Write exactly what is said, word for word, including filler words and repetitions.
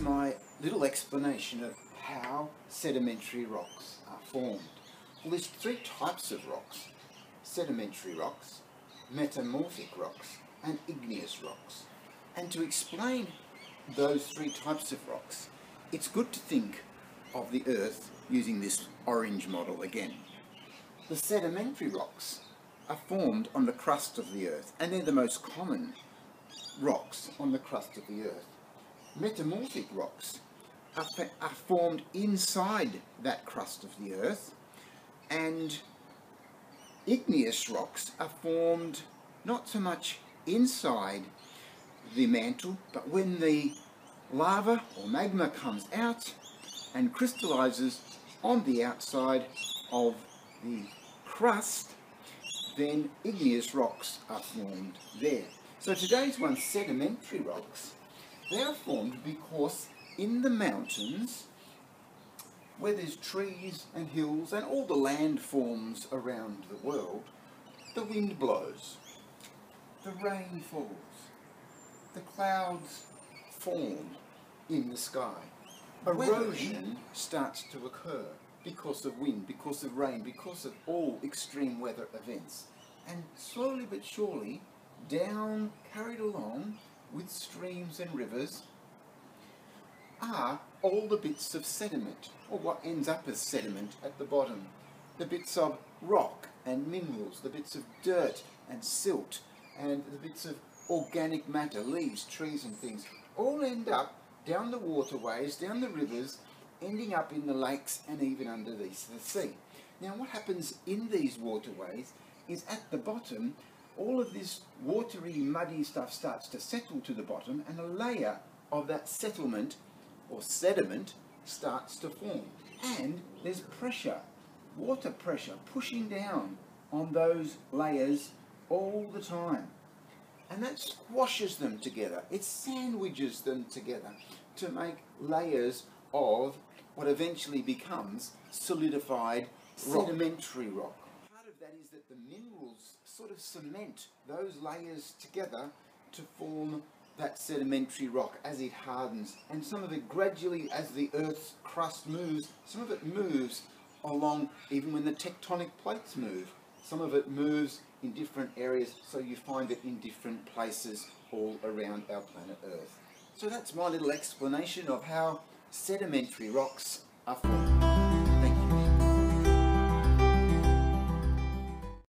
is my little explanation of how sedimentary rocks are formed. We'll list three types of rocks: sedimentary rocks, metamorphic rocks, and igneous rocks. And to explain those three types of rocks, it's good to think of the Earth using this orange model again. The sedimentary rocks are formed on the crust of the Earth, and they're the most common rocks on the crust of the Earth. Metamorphic rocks are, are formed inside that crust of the Earth, and igneous rocks are formed not so much inside the mantle, but when the lava or magma comes out and crystallizes on the outside of the crust, then igneous rocks are formed there. So today's one, sedimentary rocks, they are formed because in the mountains, where there's trees and hills and all the landforms around the world, the wind blows, the rain falls, the clouds form in the sky. Erosion starts to occur because of wind, because of rain, because of all extreme weather events. And slowly but surely, down, carried along with streams and rivers, are all the bits of sediment, or what ends up as sediment at the bottom. The bits of rock and minerals, the bits of dirt and silt, and the bits of organic matter, leaves, trees and things, all end up down the waterways, down the rivers, ending up in the lakes and even under the sea. Now what happens in these waterways is at the bottom, all of this watery, muddy stuff starts to settle to the bottom, and a layer of that settlement or sediment starts to form. And there's pressure, water pressure, pushing down on those layers all the time. And that squashes them together. It sandwiches them together to make layers of what eventually becomes solidified rock. Sedimentary rock. Part of that is that the minerals sort of cement those layers together to form that sedimentary rock as it hardens, and some of it gradually, as the Earth's crust moves, some of it moves along even when the tectonic plates move. Some of it moves in different areas, so you find it in different places all around our planet Earth. So that's my little explanation of how sedimentary rocks are formed.